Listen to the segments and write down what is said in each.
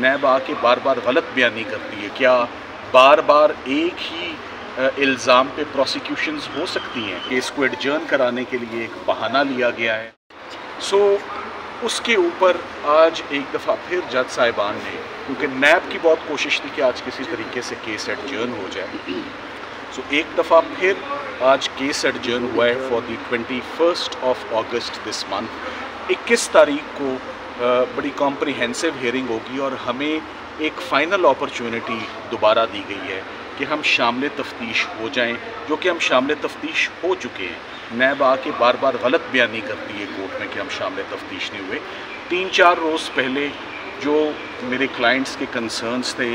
नैब आके बार बार गलत बयानी करती है। क्या बार बार एक ही इल्ज़ाम पे प्रोसिक्यूशंस हो सकती हैं? केस को एडजर्न कराने के लिए एक बहाना लिया गया है। उसके ऊपर आज एक दफ़ा फिर जज साहिबान ने, क्योंकि नैब की बहुत कोशिश थी कि आज किसी तरीके से केस एडजर्न हो जाए, एक दफ़ा फिर आज केस एडजर्न हुआ है for the 21st of August this month. 21 तारीख को बड़ी कॉम्प्रिहेंसिव हेयरिंग होगी और हमें एक फ़ाइनल अपॉर्चुनिटी दोबारा दी गई है कि हम शामिल तफ्तीश हो जाएं, जो कि हम शामिल तफ्तीश हो चुके हैं। नैब आके बार बार गलत बयानी करती है कोर्ट में कि हम शामिल तफ्तीश नहीं हुए। 3-4 रोज़ पहले जो मेरे क्लाइंट्स के कंसर्न्स थे,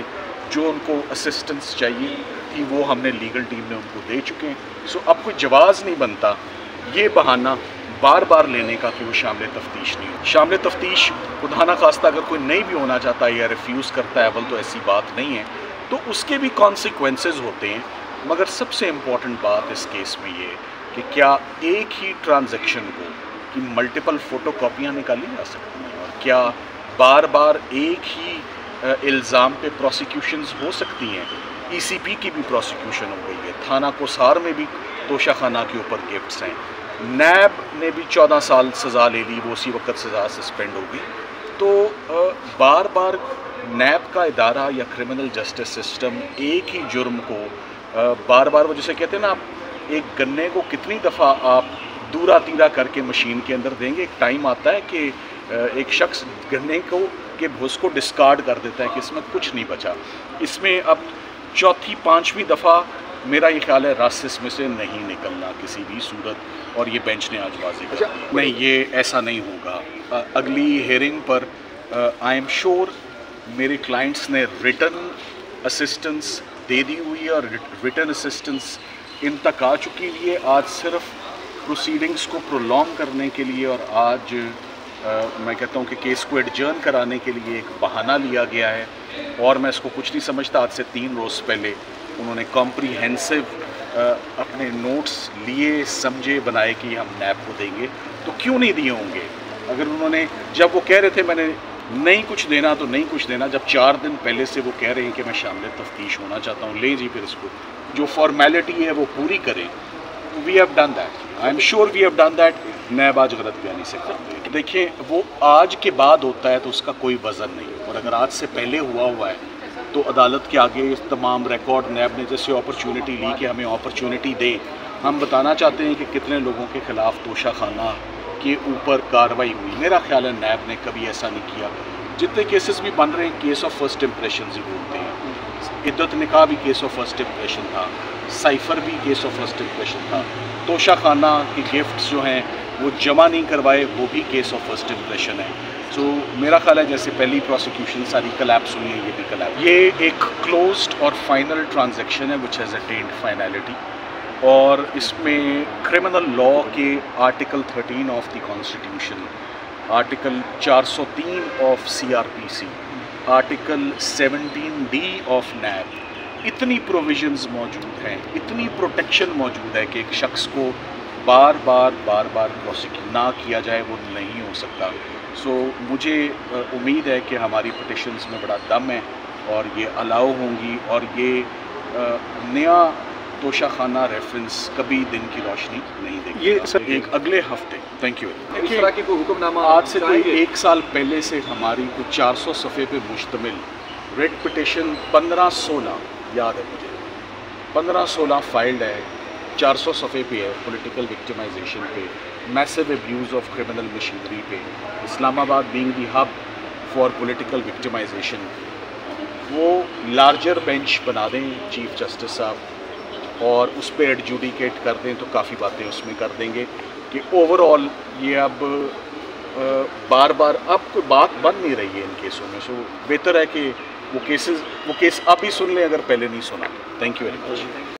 जो उनको असिस्टेंस चाहिए थी, वो हमने लीगल टीम में उनको दे चुके हैं। अब कोई जवाब नहीं बनता ये बहाना बार बार लेने का कि वो शामिल तफ्तीश नहीं हो। शामिल तफ्तीश खुदा ना खास्ता अगर कोई नहीं भी होना चाहता या रिफ्यूज़ करता है अवल, तो ऐसी बात नहीं है, तो उसके भी कॉन्सिक्वेंसेस होते हैं। मगर सबसे इम्पॉर्टेंट बात इस केस में ये कि क्या एक ही ट्रांजैक्शन को कि मल्टीपल फोटोकॉपियां निकाली जा सकती हैं, और क्या बार बार एक ही इल्ज़ाम पे प्रोसिक्यूशंस हो सकती हैं? ईसीपी की भी प्रोसिक्यूशन हो गई है, थाना कोसार में भी तोशाखाना के ऊपर गिफ्ट्स हैं। नैब ने भी 14 साल सज़ा ले ली, वो उसी वक्त सज़ा सस्पेंड हो गई। तो बार बार नैब का इदारा या क्रिमिनल जस्टिस सिस्टम एक ही जुर्म को बार बार, वो जैसे कहते हैं ना, आप एक गन्ने को कितनी दफ़ा आप दूरा तीरा करके मशीन के अंदर देंगे? एक टाइम आता है कि एक शख्स गन्ने को के भुस को डिस्कार्ड कर देता है कि इसमें कुछ नहीं बचा। इसमें अब 4-5वीं दफ़ा मेरा ये ख्याल है रास्ते इसमें से नहीं निकलना किसी भी सूरत, और ये बेंच ने आज वाज़ेह किया नहीं, ये ऐसा नहीं होगा। अगली हेयरिंग पर आई एम श्योर मेरे क्लाइंट्स ने रिटर्न असिस्टेंस दे दी हुई है और रिटर्न असिस्टेंस इन तक आ चुकी है। आज सिर्फ प्रोसीडिंग्स को प्रोलॉन्ग करने के लिए और आज मैं कहता हूँ कि केस को एडजर्न कराने के लिए एक बहाना लिया गया है, और मैं इसको कुछ नहीं समझता। आज से 3 रोज़ पहले उन्होंने कॉम्प्रीहेंसिव अपने नोट्स लिए, समझे, बनाए कि हम नैब को देंगे, तो क्यों नहीं दिए होंगे? अगर उन्होंने, जब वो कह रहे थे मैंने नहीं कुछ देना तो नहीं कुछ देना, जब 4 दिन पहले से वो कह रहे हैं कि मैं शामिल तफ्तीश होना चाहता हूँ, ले जी फिर इसको जो फॉर्मेलिटी है वो पूरी करें। We have done that, I am sure we have done that. NAB आज गलत बयानी से काम, देखिए वो आज के बाद होता है तो उसका कोई वज़न नहीं, और अगर आज से पहले हुआ है तो अदालत के आगे तमाम रिकॉर्ड नैब ने जैसे अपॉर्चुनिटी ली कि हमें अपॉर्चुनिटी दें। हम बताना चाहते हैं कि कितने लोगों के ख़िलाफ़ तोशाखाना के ऊपर कार्रवाई हुई। मेरा ख्याल है नैब ने कभी ऐसा नहीं किया। जितने केसेस भी बन रहे हैं केस ऑफ फर्स्ट इम्प्रेशन ही बोलते हैं। इद्दत निकाह भी केस ऑफ फर्स्ट इम्प्रेशन था, साइफ़र भी केस ऑफ फर्स्ट इम्प्रेशन था, तोशाखाना के गिफ्ट्स जो हैं वो जमा नहीं करवाए वो भी केस ऑफ फर्स्ट इम्प्रेशन है। मेरा ख्याल है जैसे पहली प्रोसिक्यूशन सारी कलैप्स हुई है, ये भी कलैप्स। ये एक क्लोज्ड और फाइनल ट्रांजेक्शन है विच हैज़ अटेन्ड फाइनलिटी, और इसमें क्रिमिनल लॉ के article 13 of the constitution, article 403 of CRPC, article 17D of NAB, इतनी प्रोविजंस मौजूद हैं, इतनी प्रोटेक्शन मौजूद है कि एक शख्स को बार बार प्रोसिक्यूट ना किया जाए वो नहीं हो सकता। मुझे उम्मीद है कि हमारी पिटिशंस में बड़ा दम है और ये अलाउ होंगी, और ये नया तोशाखाना रेफरेंस कभी दिन की रोशनी नहीं देगी। ये सर एक अगले हफ्ते, थैंक यू। इस तरह के कोई हुक्मनामा आज से कोई 1 साल पहले से हमारी कुछ 400 सफ़े पे मुश्तमिल रेड पिटिशन 15-16 याद है मुझे, 15-16 फाइल्ड है, 400 सफ़े पे है, पॉलिटिकल विक्टिमाइजेशन पे, massive abuse of criminal machinery पे, Islamabad being the hub for political victimisation. वो लार्जर बेंच बना दें चीफ जस्टिस साहब और उस पर एडजुडिकेट कर दें तो काफ़ी बातें उसमें कर देंगे कि ओवरऑल ये अब बार बार अब कोई बात बन नहीं रही है इन केसों में। बेहतर है कि वो केस अब ही सुन लें अगर पहले नहीं सुना। Thank you very much.